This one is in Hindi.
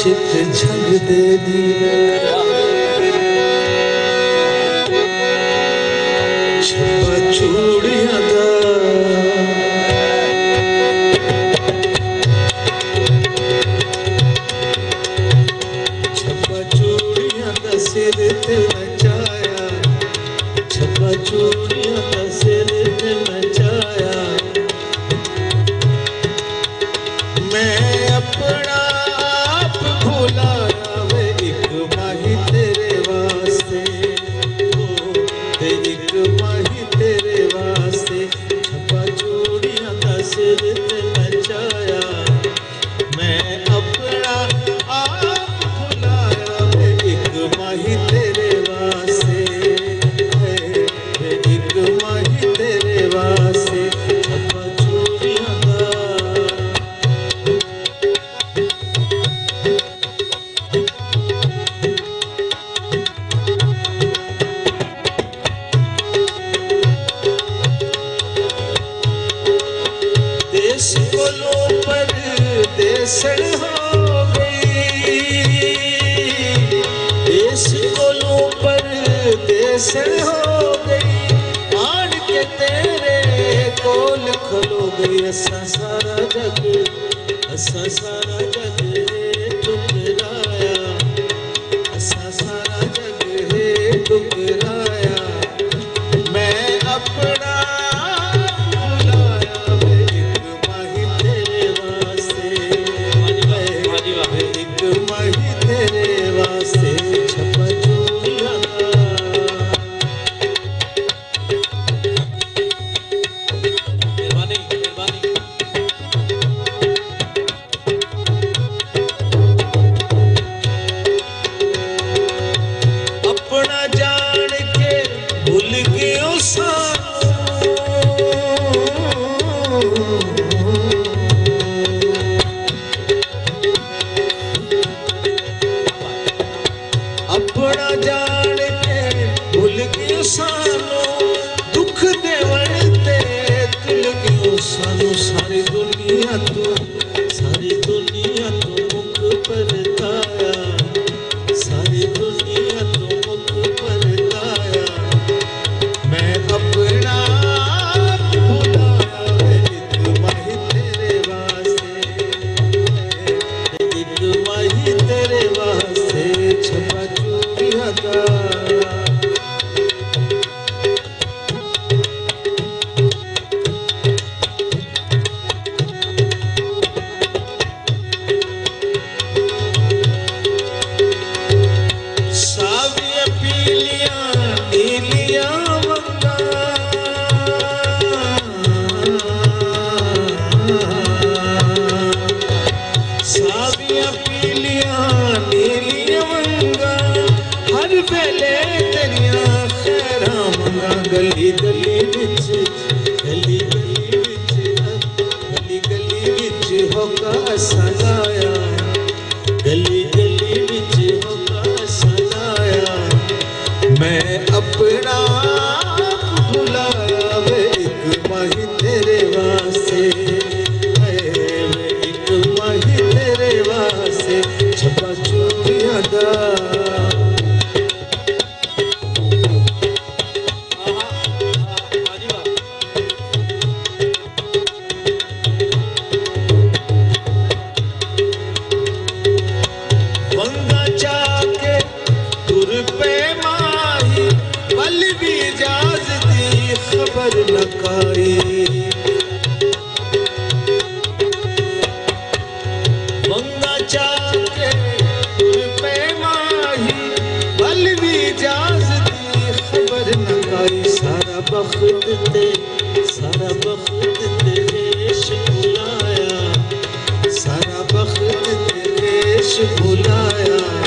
आशिक झग दे दी। छुपा चूड़ियां दा छुपा चूड़ियां दा सिर ते नचाया। छुपा चूड़ियां दा सिर ते नचाया। मैं अपना आप भुला वे एक माही तेरे वास्ते, एक माही तेरे वास्ते। छपा चूड़ियां दा सिर ते नचाया। मैं अपना आप भुला वे एक माही तेरे वास्ते, एक माही तेरे वास्ते। छपा चूड़ियां देसन हो गई, देश कोलों पर देसन हो गई। आन के तेरे कोल खलो गई। असा सारा जग, असा सारा जग है टुकराया। असा सारा जग है टुकराया। मैं अपना बुलाया।